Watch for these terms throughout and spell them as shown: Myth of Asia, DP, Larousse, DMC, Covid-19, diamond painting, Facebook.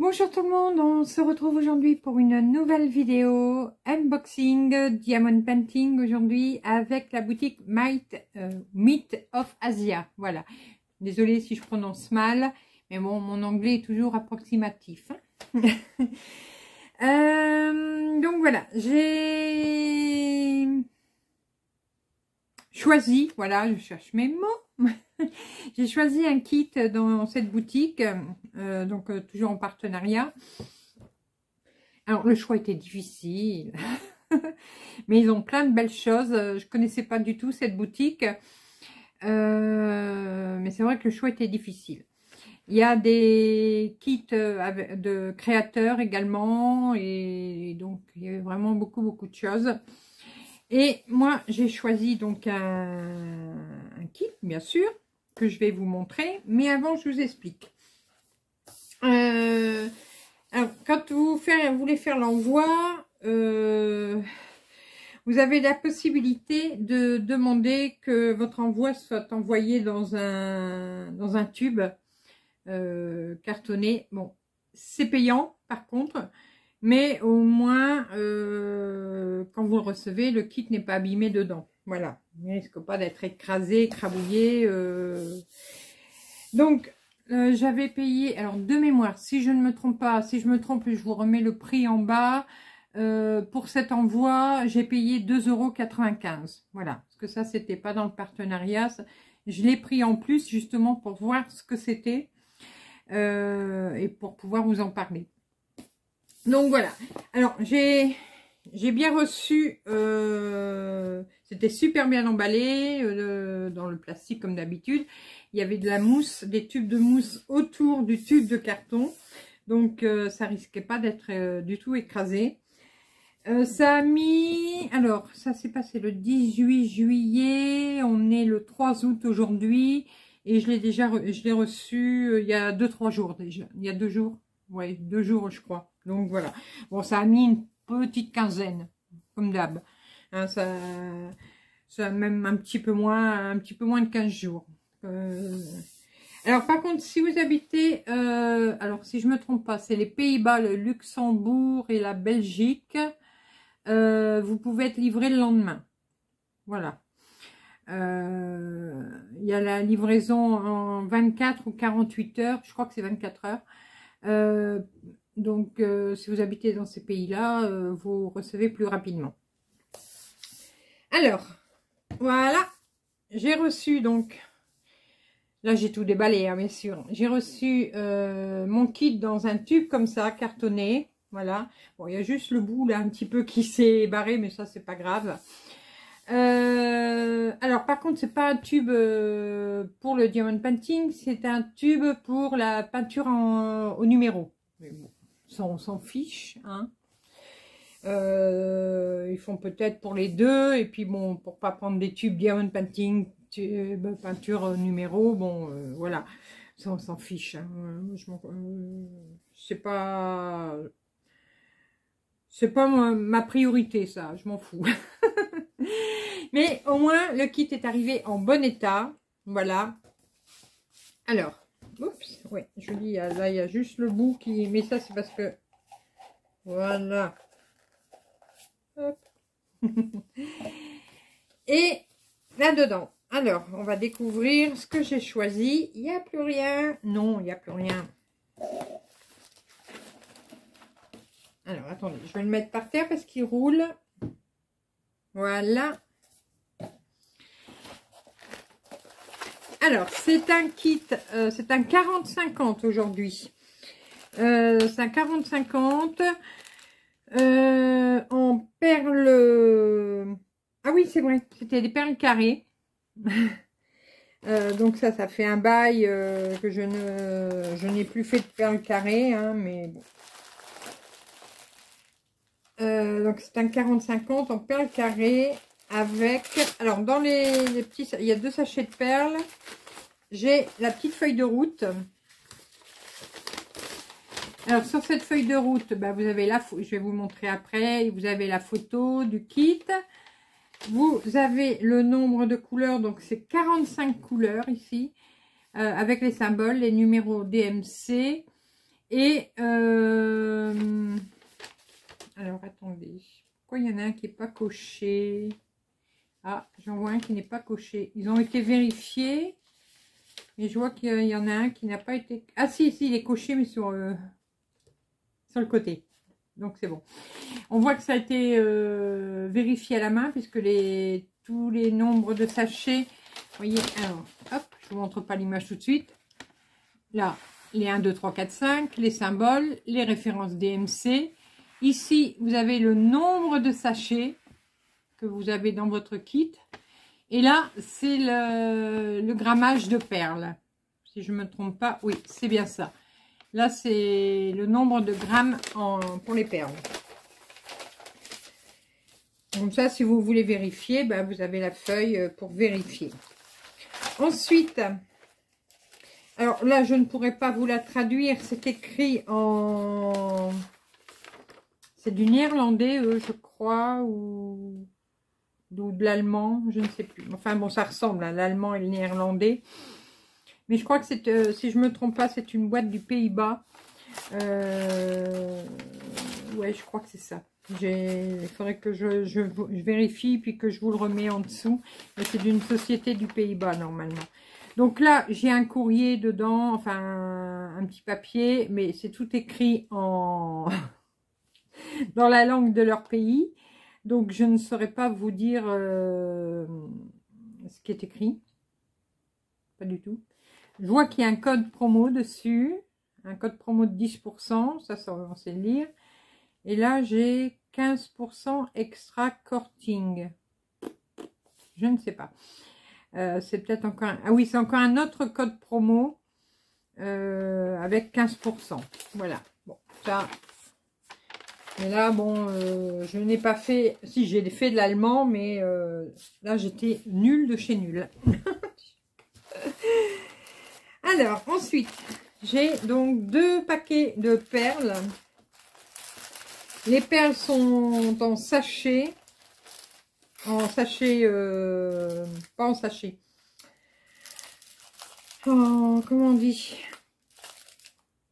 Bonjour tout le monde, on se retrouve aujourd'hui pour une nouvelle vidéo unboxing diamond painting aujourd'hui avec la boutique Myth of Asia. Voilà, désolée si je prononce mal, mais bon, mon anglais est toujours approximatif. Hein. Donc voilà, j'ai choisi, voilà, je cherche mes mots. J'ai choisi un kit dans cette boutique, donc toujours en partenariat. Alors le choix était difficile, mais ils ont plein de belles choses. Je connaissais pas du tout cette boutique, mais c'est vrai que le choix était difficile. Il y a des kits de créateurs également, et donc il y avait vraiment beaucoup de choses. Et moi j'ai choisi donc un kit, bien sûr, que je vais vous montrer, mais avant je vous explique. Alors, quand vous voulez faire l'envoi, vous avez la possibilité de demander que votre envoi soit envoyé dans un tube cartonné. Bon, c'est payant par contre, mais au moins quand vous le recevez, le kit n'est pas abîmé dedans. Voilà, il ne risque pas d'être écrasé, écrabouillé. Donc j'avais payé, alors de mémoire, si je ne me trompe pas, si je me trompe, je vous remets le prix en bas. Pour cet envoi, j'ai payé 2,95 €. Voilà, parce que ça, c'était pas dans le partenariat. Je l'ai pris en plus justement pour voir ce que c'était et pour pouvoir vous en parler. Donc voilà, alors j'ai bien reçu, c'était super bien emballé, dans le plastique comme d'habitude. Il y avait de la mousse, des tubes de mousse autour du tube de carton, donc ça risquait pas d'être du tout écrasé. Ça a mis, alors ça s'est passé le 18 juillet, on est le 3 août aujourd'hui, et je l'ai reçu il y a 2-3 jours déjà, il y a 2 jours. Ouais, 2 jours, je crois. Donc voilà. Bon, ça a mis une petite quinzaine, comme d'hab. Hein, ça même un petit peu moins de 15 jours. Alors par contre, si vous habitez, alors si je me trompe pas, c'est les Pays-Bas, le Luxembourg et la Belgique. Vous pouvez être livré le lendemain. Voilà. Il y a la livraison en 24 ou 48 heures. Je crois que c'est 24 heures. Donc si vous habitez dans ces pays là, vous recevez plus rapidement. Alors voilà, j'ai reçu, donc là j'ai tout déballé, hein, bien sûr. J'ai reçu mon kit dans un tube comme ça, cartonné. Voilà, bon, il y a juste le bout là un petit peu qui s'est barré, mais ça c'est pas grave. Alors par contre, c'est pas un tube pour le diamond painting, c'est un tube pour la peinture au numéro. Mais bon, ça on s'en fiche, hein. Ils font peut-être pour les deux, et puis bon, pour pas prendre des tubes diamond painting, tube, peinture au numéro, bon voilà, ça on s'en fiche. Hein. C'est pas, ma priorité ça, je m'en fous. Mais au moins, le kit est arrivé en bon état. Voilà. Alors, oups, ouais, je dis, là, il y a juste le bout qui... Mais ça, c'est parce que... Voilà. Hop. Et là-dedans. Alors, on va découvrir ce que j'ai choisi. Il n'y a plus rien. Non, il n'y a plus rien. Alors, attendez, je vais le mettre par terre parce qu'il roule. Voilà. Alors, c'est un kit, c'est un 40-50 aujourd'hui. C'est un 40-50 en perles... Ah oui, c'est vrai, c'était des perles carrées. Donc ça, ça fait un bail que je n'ai plus fait de perles carrées, hein, mais bon. Donc c'est un 40-50 en perles carrées avec, alors dans les petits, il y a 2 sachets de perles, j'ai la petite feuille de route. Alors sur cette feuille de route, bah, vous avez je vais vous montrer après, vous avez la photo du kit, vous avez le nombre de couleurs, donc c'est 45 couleurs ici, avec les symboles, les numéros DMC. Et alors attendez, pourquoi il y en a un qui n'est pas coché? Ah, j'en vois un qui n'est pas coché. Ils ont été vérifiés. Et je vois qu'il y en a un qui n'a pas été... Ah si, si, il est coché, mais sur le côté. Donc c'est bon. On voit que ça a été vérifié à la main, puisque tous les nombres de sachets... Voyez, alors, hop, je ne vous montre pas l'image tout de suite. Là, les 1, 2, 3, 4, 5, les symboles, les références DMC. Ici, vous avez le nombre de sachets que vous avez dans votre kit. Et là, c'est le grammage de perles. Si je ne me trompe pas, oui, c'est bien ça. Là, c'est le nombre de grammes pour les perles. Comme ça, si vous voulez vérifier, ben, vous avez la feuille pour vérifier. Ensuite, alors là, je ne pourrais pas vous la traduire. C'est écrit en... C'est du néerlandais, je crois, ou de l'allemand, je ne sais plus. Enfin bon, ça ressemble à l'allemand et le néerlandais. Mais je crois que c'est, si je ne me trompe pas, c'est une boîte du Pays-Bas. Ouais, je crois que c'est ça. Il faudrait que je vérifie, puis que je vous le remets en dessous. C'est d'une société du Pays-Bas, normalement. Donc là, j'ai un courrier dedans, enfin un petit papier, mais c'est tout écrit en dans la langue de leur pays. Donc, je ne saurais pas vous dire ce qui est écrit. Pas du tout. Je vois qu'il y a un code promo dessus. Un code promo de 10%. Ça, on sait le lire. Et là, j'ai 15% extra corting. Je ne sais pas. C'est peut-être encore un... Ah oui, c'est encore un autre code promo avec 15%. Voilà. Bon, ça... Et là, bon, je n'ai pas fait... Si, j'ai fait de l'allemand, mais là, j'étais nulle de chez nulle. Alors, ensuite, j'ai donc 2 paquets de perles. Les perles sont en sachet. En sachet... pas en sachet. Oh, comment on dit?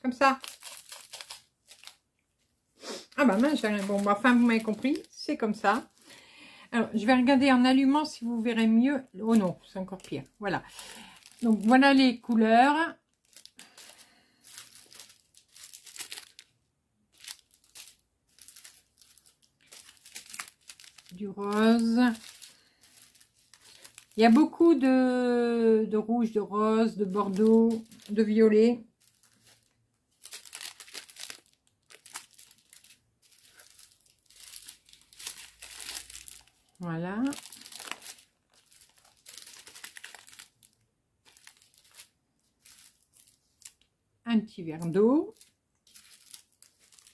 Comme ça. Ah bah mince, bon, enfin vous m'avez compris, c'est comme ça. Alors, je vais regarder en allumant si vous verrez mieux. Oh non, c'est encore pire. Voilà. Donc voilà les couleurs. Du rose. Il y a beaucoup de rouge, de rose, de bordeaux, de violet. Voilà. Un petit verre d'eau.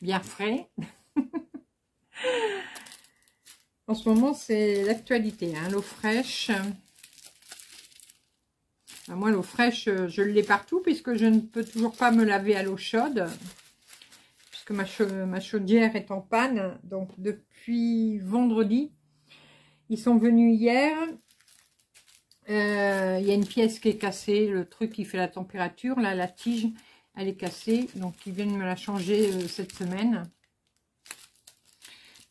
Bien frais. En ce moment, c'est l'actualité, hein, l'eau fraîche. Ben moi, l'eau fraîche, je l'ai partout puisque je ne peux toujours pas me laver à l'eau chaude. Puisque ma chaudière est en panne. Donc, depuis vendredi. Ils sont venus hier, il y a une pièce qui est cassée, le truc qui fait la température, là la tige, elle est cassée, donc ils viennent me la changer cette semaine.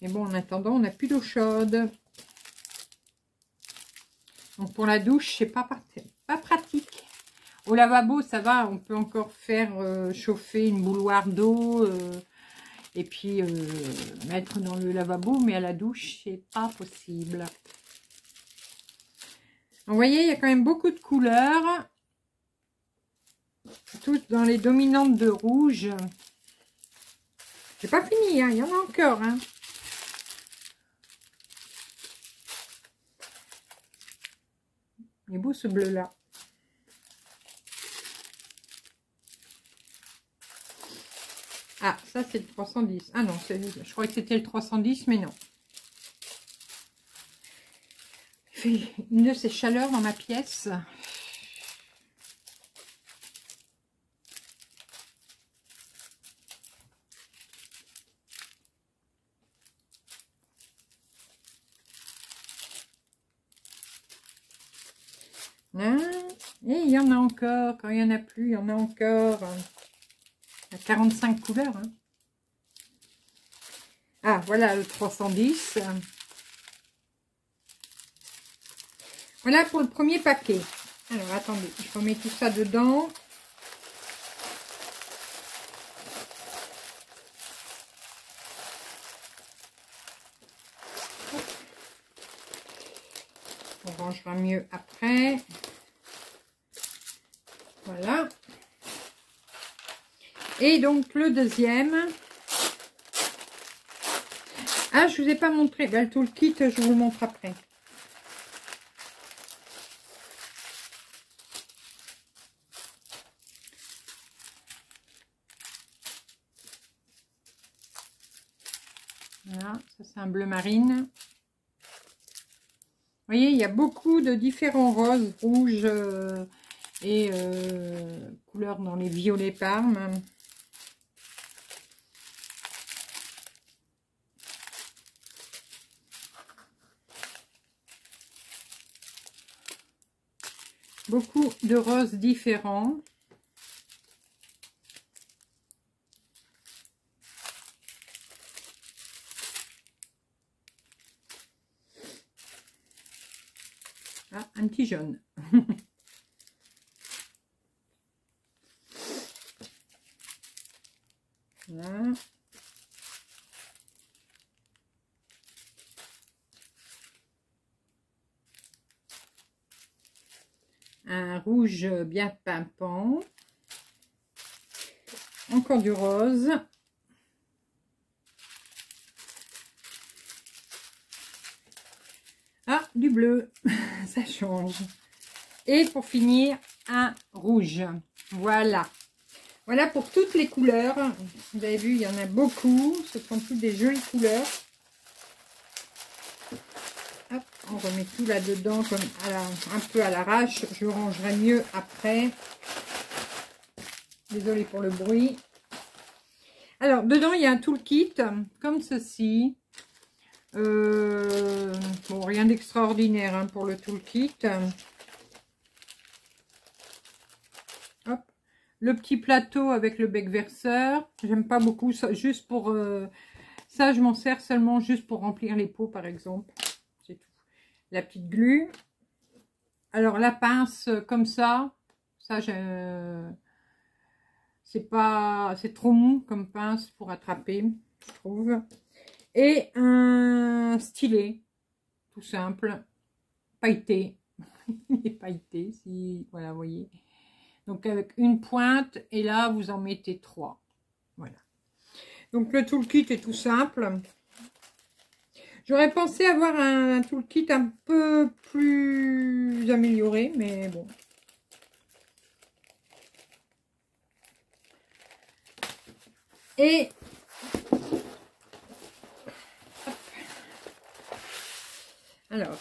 Mais bon, en attendant, on n'a plus d'eau chaude. Donc pour la douche, c'est pas pratique. Au lavabo, ça va, on peut encore faire chauffer une bouilloire d'eau, et puis mettre dans le lavabo, mais à la douche, c'est pas possible. Donc, vous voyez, il y a quand même beaucoup de couleurs. Toutes dans les dominantes de rouge. C'est pas fini, hein, il y en a encore. Hein. Il est beau ce bleu-là. Ah, ça c'est le 310. Ah non, je croyais que c'était le 310, mais non. Il fait une de ces chaleurs dans ma pièce. Et il y en a encore. Quand il n'y en a plus, il y en a encore. Il y a 45 couleurs. Hein. Ah, voilà le 310. Voilà pour le premier paquet. Alors, attendez, je remets tout ça dedans. On rangera mieux après. Voilà. Et donc, le deuxième. Ah, je ne vous ai pas montré. Ben, tout le kit, je vous le montre après. Voilà, ça c'est un bleu marine. Vous voyez, il y a beaucoup de différents roses, rouges et couleurs dans les violets parmes. Beaucoup de roses différents. Ah, un petit jaune. Voilà. Un rouge bien pimpant. Encore du rose. Ah, du bleu. Ça change. Et pour finir, un rouge. Voilà. Voilà pour toutes les couleurs. Vous avez vu, il y en a beaucoup. Ce sont toutes des jolies couleurs. Hop, on remet tout là-dedans comme un peu à l'arrache. Je rangerai mieux après. Désolée pour le bruit. Alors, dedans, il y a un toolkit comme ceci. Bon, rien d'extraordinaire hein, pour le toolkit. Hop. Le petit plateau avec le bec verseur. J'aime pas beaucoup ça. Juste pour ça, je m'en sers seulement juste pour remplir les pots, par exemple. C'est tout. La petite glu. Alors la pince comme ça. Ça, c'est pas, c'est trop mou comme pince pour attraper, je trouve. Et un stylet, tout simple, pailleté. Il est pailleté, si, voilà, vous voyez. Donc, avec une pointe, et là, vous en mettez 3. Voilà. Donc, le toolkit est tout simple. J'aurais pensé avoir un toolkit un peu plus amélioré, mais bon. Et... Alors,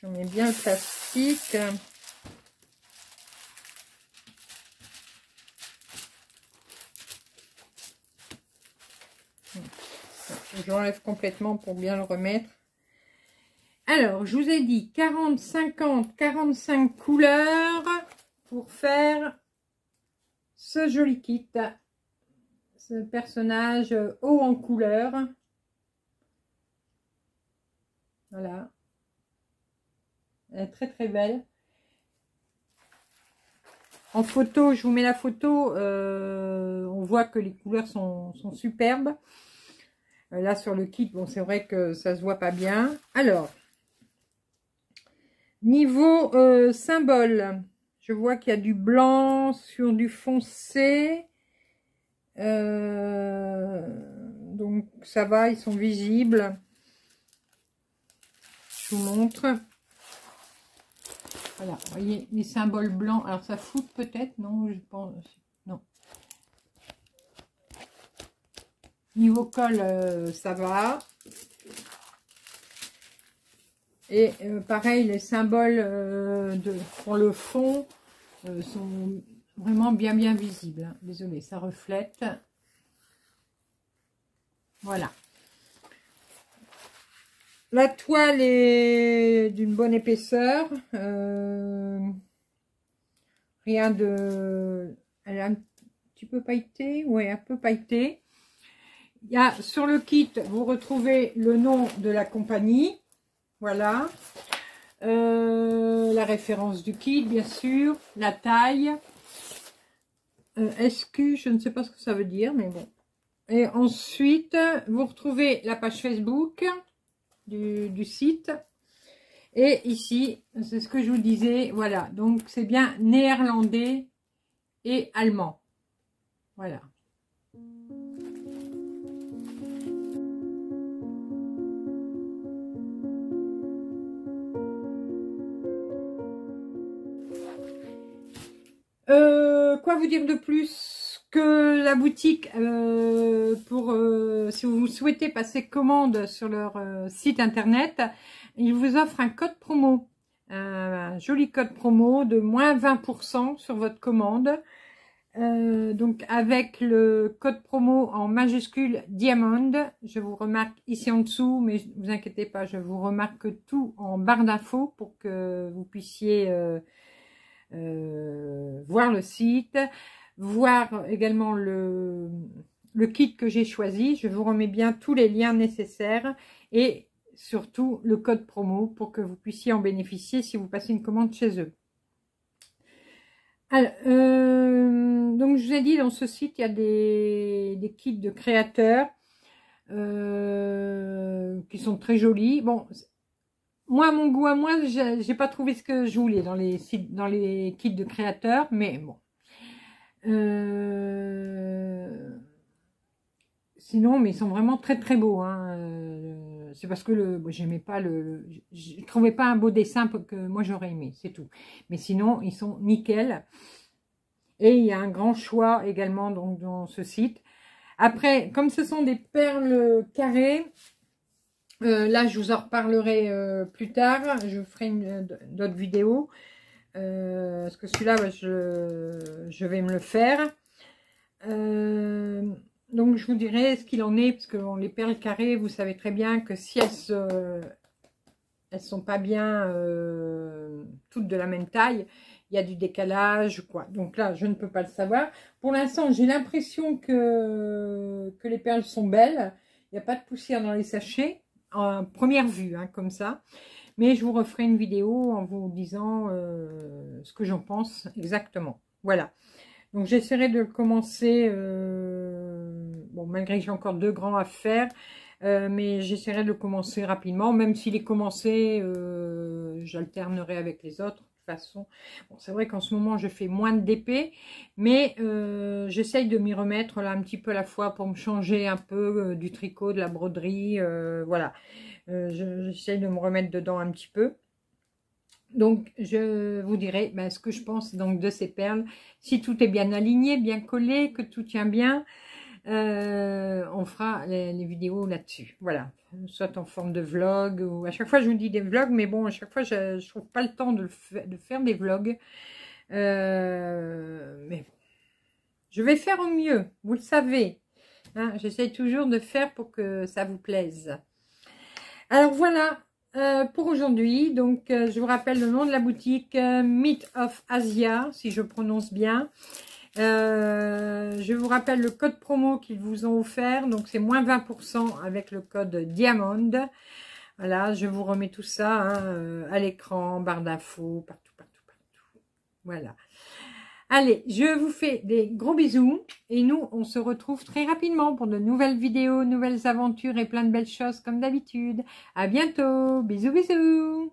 je mets bien le plastique. J'enlève complètement pour bien le remettre. Alors, je vous ai dit 40, 50, 45 couleurs pour faire ce joli kit. Ce personnage haut en couleurs. Voilà, elle est très très belle. En photo, je vous mets la photo, on voit que les couleurs sont superbes. Là sur le kit, bon c'est vrai que ça se voit pas bien. Alors, niveau symbole, je vois qu'il y a du blanc sur du foncé. Donc ça va, ils sont visibles. Je vous montre. Voilà, vous voyez les symboles blancs. Alors ça fout peut-être, non, je pense. Non. Niveau col, ça va. Et pareil, les symboles pour le fond sont vraiment bien visibles. Hein. Désolée, ça reflète. Voilà. La toile est d'une bonne épaisseur, rien de Elle est un petit peu pailletée, oui, un peu pailletée. Il y a, sur le kit, vous retrouvez le nom de la compagnie, voilà. La référence du kit, bien sûr, la taille. SQ, je ne sais pas ce que ça veut dire, mais bon. Et ensuite, vous retrouvez la page Facebook du site. Et ici, c'est ce que je vous disais, voilà. Donc, c'est bien néerlandais et allemand. Voilà. Quoi vous dire de plus que la boutique, si vous souhaitez passer commande sur leur site internet, ils vous offrent un code promo, un joli code promo de moins 20% sur votre commande. Donc avec le code promo en majuscule Diamond, je vous remarque ici en dessous, mais ne vous inquiétez pas, je vous remarque tout en barre d'infos pour que vous puissiez voir le site, voir également le kit que j'ai choisi. Je vous remets bien tous les liens nécessaires et surtout le code promo pour que vous puissiez en bénéficier si vous passez une commande chez eux. Alors, donc je vous ai dit, dans ce site il y a des kits de créateurs qui sont très jolis. Bon, moi, mon goût à moi, j'ai pas trouvé ce que je voulais dans les sites, dans les kits de créateurs, mais bon. Sinon, mais ils sont vraiment très très beaux. Hein. C'est parce que j'aimais pas je trouvais pas un beau dessin que moi j'aurais aimé, c'est tout. Mais sinon, ils sont nickel. Et il y a un grand choix également donc dans ce site. Après, comme ce sont des perles carrées. Là, je vous en reparlerai plus tard. Je ferai d'autres vidéos. Parce que celui-là, bah, je vais me le faire. Donc, je vous dirai ce qu'il en est. Parce que les perles carrées, vous savez très bien que si elles sont pas bien toutes de la même taille, il y a du décalage, quoi. Donc là, je ne peux pas le savoir. Pour l'instant, j'ai l'impression que les perles sont belles. Il n'y a pas de poussière dans les sachets. En première vue, hein, comme ça, mais je vous referai une vidéo en vous disant ce que j'en pense exactement. Voilà, donc j'essaierai de commencer, bon, malgré que j'ai encore deux grands à faire, mais j'essaierai de le commencer rapidement, même s'il est commencé, j'alternerai avec les autres. De toute façon, bon, c'est vrai qu'en ce moment je fais moins de DP, mais j'essaye de m'y remettre là un petit peu à la fois pour me changer un peu du tricot, de la broderie, voilà, j'essaye de me remettre dedans un petit peu. Donc je vous dirai ben, ce que je pense donc de ces perles, si tout est bien aligné, bien collé, que tout tient bien. On fera les vidéos là-dessus, voilà, soit en forme de vlog, ou à chaque fois je vous dis des vlogs, mais bon, à chaque fois je trouve pas le temps de faire des vlogs, mais je vais faire au mieux, vous le savez, hein, j'essaye toujours de faire pour que ça vous plaise. Alors voilà, pour aujourd'hui, donc je vous rappelle le nom de la boutique, Myth of Asia, si je prononce bien. Je vous rappelle le code promo qu'ils vous ont offert, donc c'est moins 20% avec le code Diamond. Voilà, je vous remets tout ça hein, à l'écran, barre d'infos, partout, partout, partout. Voilà. Allez, je vous fais des gros bisous et nous, on se retrouve très rapidement pour de nouvelles vidéos, nouvelles aventures et plein de belles choses comme d'habitude. À bientôt, bisous, bisous.